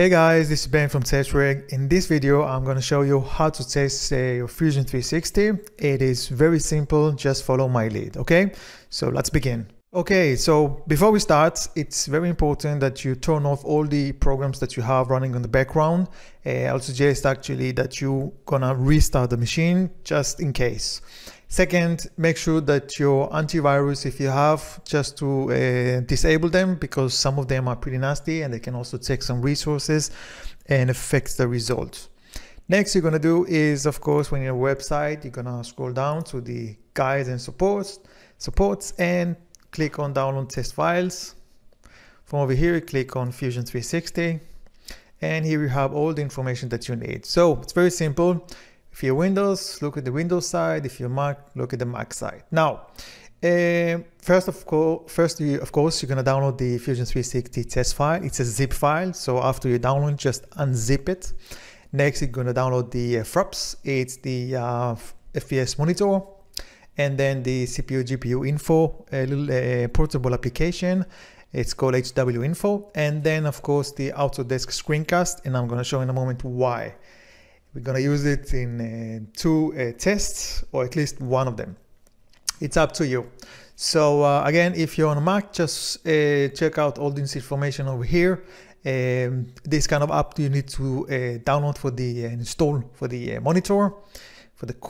Hey guys, this is Ben from TESREG. In this video, I'm going to show you how to test your Fusion 360. It is very simple, just follow my lead, okay? So let's begin. Okay, so before we start, it's very important that you turn off all the programs that you have running in the background. I'll suggest actually that you're going to restart the machine just in case. Second, make sure that your antivirus, if you have, just to disable them, because some of them are pretty nasty and they can also take some resources and affect the results. Next, you're going to do is, of course, when you're on a website, you're going to scroll down to the guides and supports and click on download test files. From over here, click on Fusion 360. And here you have all the information that you need. So it's very simple. If you're Windows, look at the Windows side. If you're Mac, look at the Mac side. Now, first, of course, you're going to download the Fusion 360 test file. It's a zip file. So after you download, just unzip it. Next, you're going to download the FRAPS. It's the FPS monitor. And then the CPU, GPU info, a little portable application. It's called HWinfo. And then, of course, the Autodesk screencast. And I'm going to show in a moment why. We're going to use it in two tests, or at least one of them. It's up to you. So again, if you're on a Mac, just check out all this information over here. This kind of app you need to download for the install for the monitor.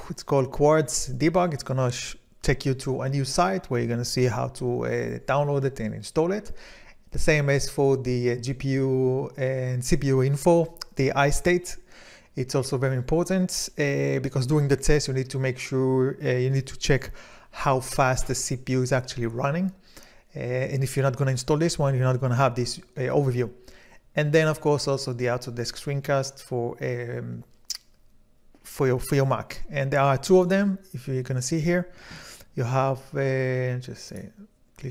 It's called Quartz Debug. It's going to take you to a new site where you're going to see how to download it and install it. The same as for the GPU and CPU info, the iState. It's also very important because during the test, you need to make sure you need to check how fast the CPU is actually running. And if you're not going to install this one, you're not going to have this overview. And then, of course, also the Autodesk screencast for your Mac. And there are two of them. If you're gonna see here, you have please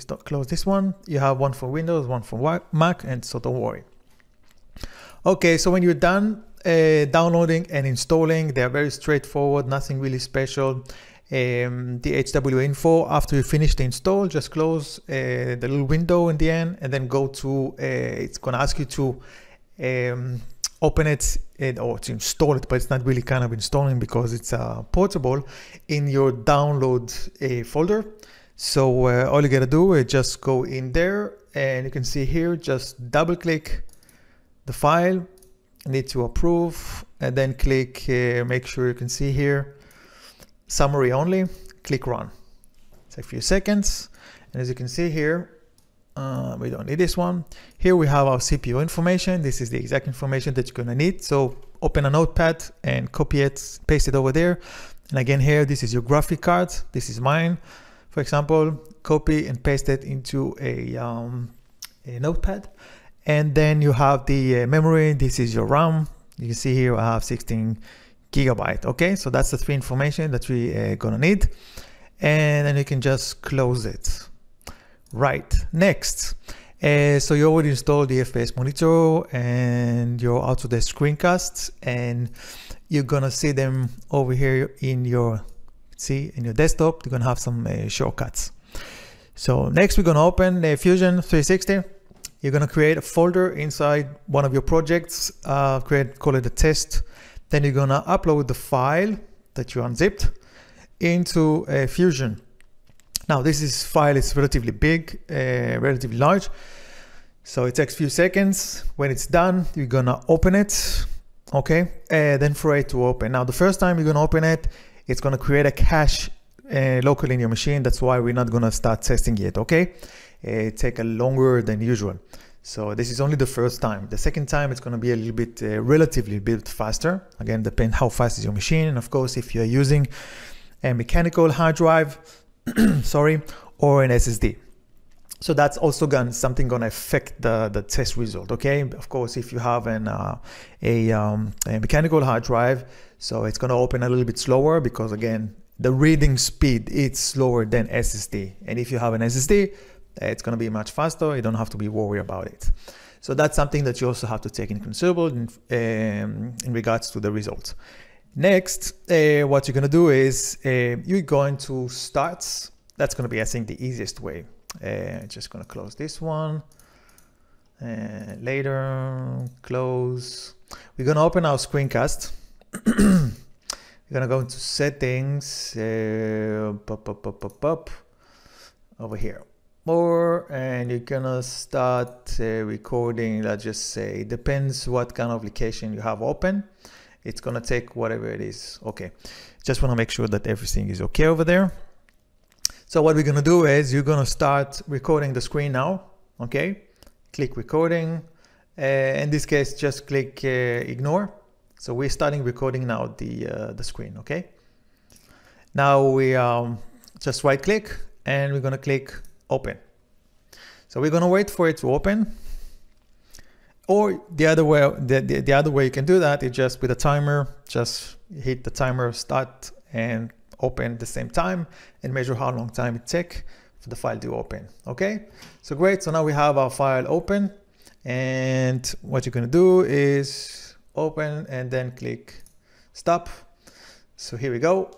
don't close this one. You have one for Windows, one for Mac, and so don't worry. Okay, so when you're done downloading and installing, they are very straightforward, nothing really special. The HWinfo, after you finish the install, just close the little window in the end, and then go to it's gonna ask you to open it or to install it, but it's not really kind of installing because it's portable in your download folder. So all you gotta do is just go in there, and you can see here, just double click the file, need to approve, and then click make sure you can see here summary only, click run. It's a few seconds, and as you can see here, we don't need this one. Here we have our CPU information. This is the exact information that you're going to need. So open a notepad and copy it, paste it over there. And again here, this is your graphic card. This is mine. For example, copy and paste it into a notepad. And then you have the memory. This is your RAM. You can see here I have 16 gigabyte. Okay, so that's the three information that we're going to need. And then you can just close it. Right, next. So you already installed the FPS monitor and your Autodesk screencasts, and you're gonna see them over here in your desktop. You're gonna have some shortcuts. So next, we're gonna open Fusion 360. You're gonna create a folder inside one of your projects. Call it a test. Then you're gonna upload the file that you unzipped into Fusion. Now this file is relatively big, relatively large, so it takes a few seconds. When it's done, you're gonna open it, okay? Then for it to open. Now the first time you're gonna open it, it's gonna create a cache locally in your machine. That's why we're not gonna start testing it, okay? It takes longer than usual. So this is only the first time. The second time, it's gonna be a little bit, relatively a bit faster. Again, depend how fast is your machine. And of course, if you're using a mechanical hard drive, sorry, or an SSD. So that's also gonna affect the test result, okay? Of course, if you have a mechanical hard drive, so it's gonna open a little bit slower because again, the reading speed is slower than SSD. And if you have an SSD, it's gonna be much faster. You don't have to be worried about it. So that's something that you also have to take into consideration in regards to the results. Next, what you're going to do is you're going to start. That's going to be, I think, the easiest way. Just going to close this one. later, close. We're gonna open our screencast. We're gonna go into settings, over here, more, and you're gonna start recording. Let's just say it depends what kind of application you have open. It's gonna take whatever it is. Okay, just wanna make sure that everything is okay over there. So what we're gonna do is you're gonna start recording the screen now. Okay, click recording. In this case, just click ignore. So we're starting recording now the screen, okay? Now we just right click and we're gonna click open. So we're gonna wait for it to open, or the other way, the other way you can do that is just with a timer, just hit the timer start and open at the same time and measure how long time it takes for the file to open, okay? So great, so now we have our file open, and what you're gonna do is open and then click stop. So here we go.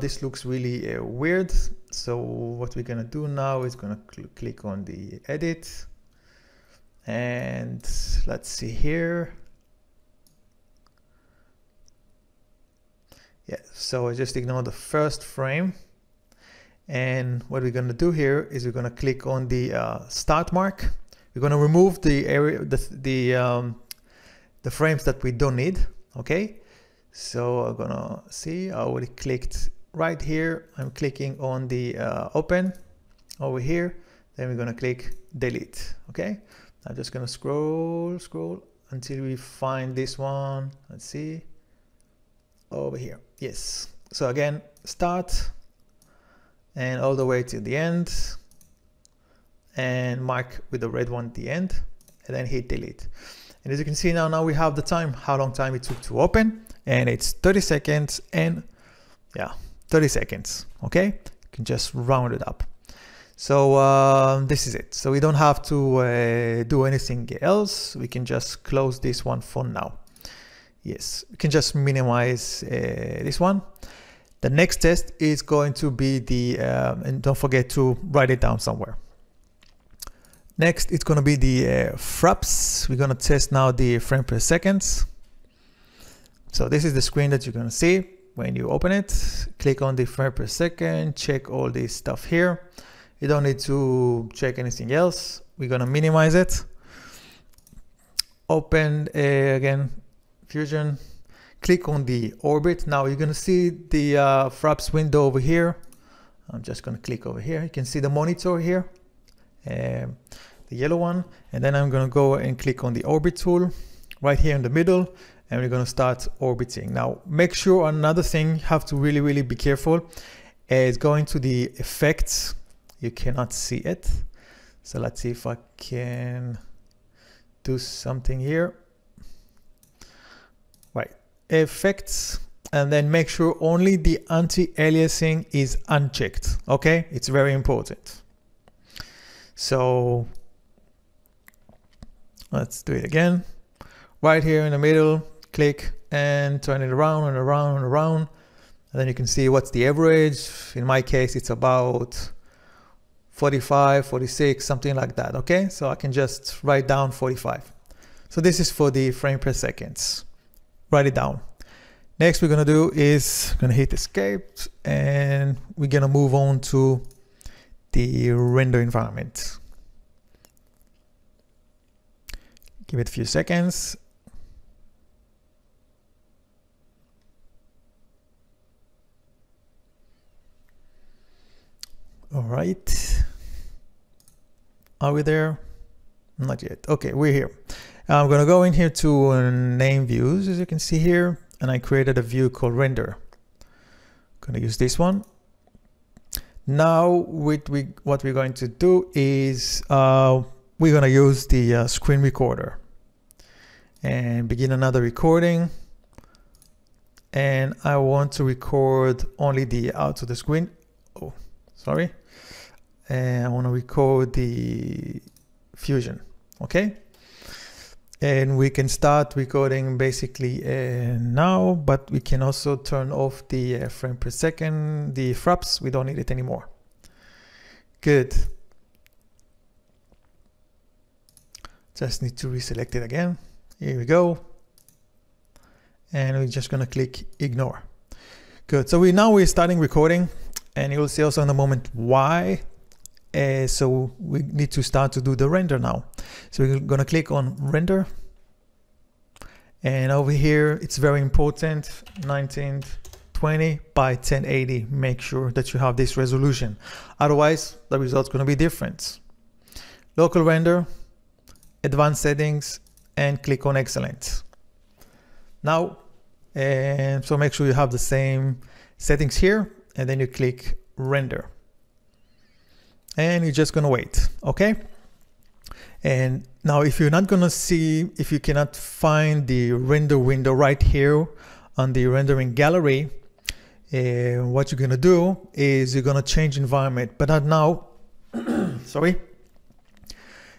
This looks really weird. So what we're gonna do now is gonna click on the edit, and let's see here. Yeah, so I just ignore the first frame, and what we're gonna do here is we're gonna click on the start mark. We're gonna remove the area, the frames that we don't need, okay? So I'm gonna see, I already clicked right here. I'm clicking on the open over here. Then we're gonna click delete, okay? I'm just gonna scroll until we find this one. Let's see, over here, yes. So again, start and all the way to the end and mark with the red one at the end and then hit delete. And as you can see now we have the time, how long time it took to open, and it's 30 seconds and yeah, 30 seconds, okay? You can just round it up. So this is it. So we don't have to do anything else. We can just close this one for now. Yes, we can just minimize this one. The next test is going to be the, and don't forget to write it down somewhere. Next, it's going to be the FRAPS. We're going to test now the frame per seconds. So this is the screen that you're going to see when you open it. Click on the frame per second, check all this stuff here. You don't need to check anything else. We're going to minimize it. Open again, Fusion. Click on the orbit. Now you're going to see the FRAPS window over here. I'm just going to click over here. You can see the monitor here. The yellow one, and then I'm gonna go and click on the orbit tool right here in the middle, and we're gonna start orbiting. Now make sure, another thing you have to really be careful is going to the effects. You cannot see it, so let's see if I can do something here. Right, effects, and then make sure only the anti-aliasing is unchecked, okay? It's very important. So let's do it again. Right here in the middle, click and turn it around and around and around. And then you can see what's the average. In my case, it's about 45, 46, something like that, okay? So I can just write down 45. So this is for the frame per seconds. Write it down. Next we're gonna do is gonna hit escape, and we're gonna move on to the render environment. Give it a few seconds. All right. Are we there? Not yet. Okay, we're here. I'm gonna go in here to name views, as you can see here, and I created a view called render. Gonna use this one. Now, what we're going to do is we're going to use the screen recorder and begin another recording. And I want to record only the out of the screen. Oh, sorry. And I want to record the Fusion. Okay. And we can start recording basically now, but we can also turn off the frame per second, the FRAPS, we don't need it anymore. Good. Just need to reselect it again. Here we go. And we're just gonna click ignore. Good, so we're starting recording, and you will see also in a moment why. So we need to start to do the render now. So we're gonna click on render. And over here, it's very important, 1920 by 1080. Make sure that you have this resolution. Otherwise, the result's gonna be different. Local render, advanced settings, and click on excellent. Now, so make sure you have the same settings here, and then you click render. And you're just gonna wait, okay? And now if you're not gonna see, if you cannot find the render window right here on the rendering gallery, what you're gonna do is you're gonna change environment, but not now, sorry.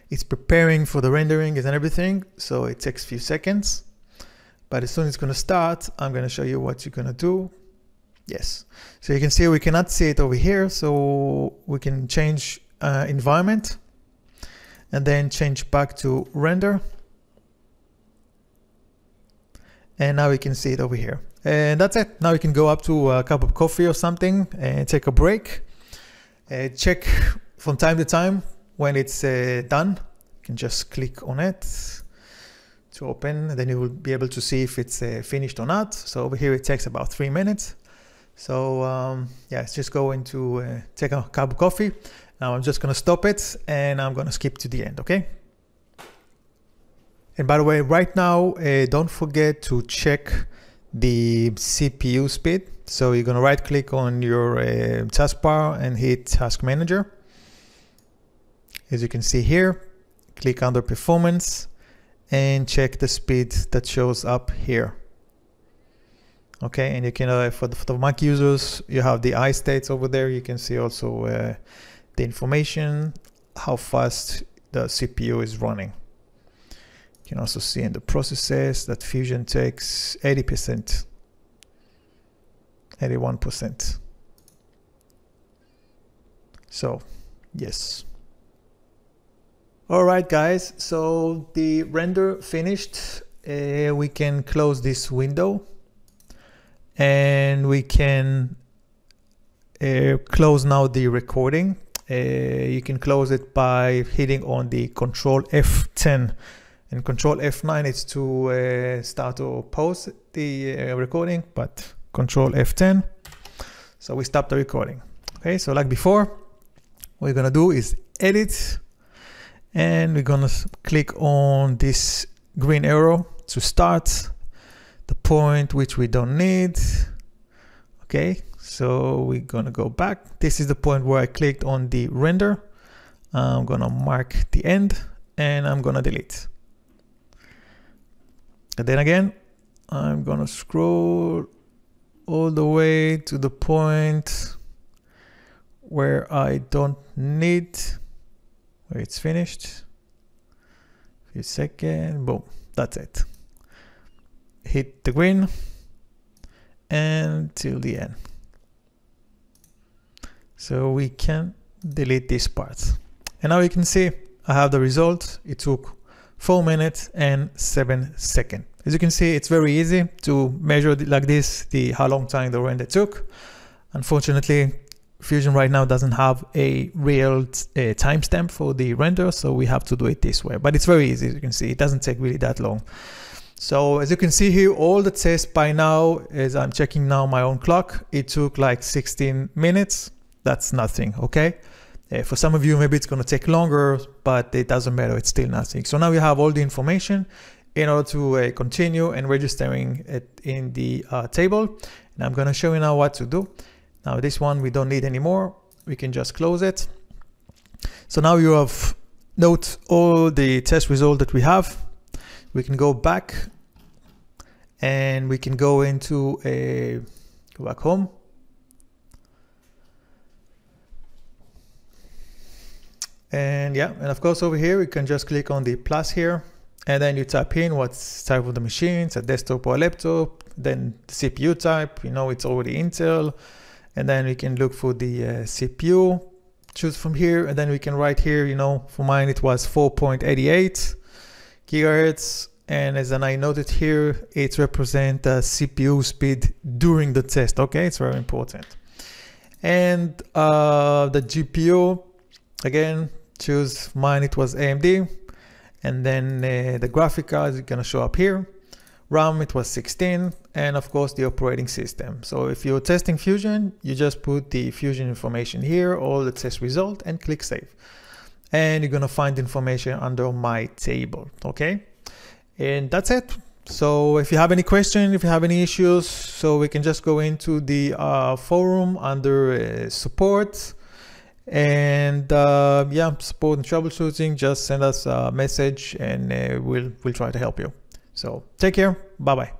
It's preparing for the rendering and everything, so it takes a few seconds. But as soon as it's gonna start, I'm gonna show you what you're gonna do. Yes, so you can see we cannot see it over here, so we can change environment. And then change back to render. And now we can see it over here. And that's it. Now you can go up to a cup of coffee or something and take a break. Check from time to time when it's done. You can just click on it to open. And then you will be able to see if it's finished or not. So over here it takes about 3 minutes. So yeah, it's just going to take a cup of coffee. Now I'm just gonna stop it and I'm gonna skip to the end, okay? And by the way, right now, don't forget to check the CPU speed. So you're gonna right click on your taskbar and hit Task Manager. As you can see here, click under Performance and check the speed that shows up here. Okay, and you can, for the Mac users, you have the iStates over there. You can see also the information, how fast the CPU is running. You can also see in the processes that Fusion takes 80%, 81%. So, yes. All right, guys, so the render finished. We can close this window and we can close now the recording. You can close it by hitting on the Control F10 and Control F9 is to start or pause the recording, but Control F10. So we stop the recording. Okay, so like before, what we're gonna do is edit, and we're gonna click on this green arrow to start the point which we don't need. Okay, so we're gonna go back. This is the point where I clicked on the render. I'm gonna mark the end and I'm gonna delete. And then again, I'm gonna scroll all the way to the point where I don't need, where it's finished. A few seconds, boom, that's it. Hit the green and till the end. So we can delete this part. And now you can see I have the result. It took 4 minutes and 7 seconds. As you can see, it's very easy to measure like this, how long time the render took. Unfortunately, Fusion right now doesn't have a real timestamp for the render, so we have to do it this way. But it's very easy, as you can see. It doesn't take really that long. So as you can see here, all the tests by now, as I'm checking now my own clock, it took like 16 minutes. That's nothing, okay? For some of you, maybe it's gonna take longer, but it doesn't matter, it's still nothing. So now you have all the information in order to continue and registering it in the table. And I'm gonna show you now what to do. Now this one we don't need anymore. We can just close it. So now you have, note all the test result that we have. We can go back and we can go into a, go back home. And yeah, and of course over here, we can just click on the plus here and then you type in what's type of the machine, it's a desktop or a laptop, then the CPU type, you know, it's already Intel. And then we can look for the CPU, choose from here. And then we can write here, you know, for mine, it was 4.88. gigahertz. And as I noted here, it represents CPU speed during the test. Okay, it's very important. And the GPU, again, choose mine, it was AMD. And then the graphic card is gonna show up here. RAM, it was 16, and of course the operating system. So if you're testing Fusion, you just put the Fusion information here or the test result and click save. And you're gonna find information under my table, okay? And that's it. So if you have any question, if you have any issues, so we can just go into the forum under support, and yeah, support and troubleshooting, just send us a message and we'll try to help you. So take care. Bye-bye.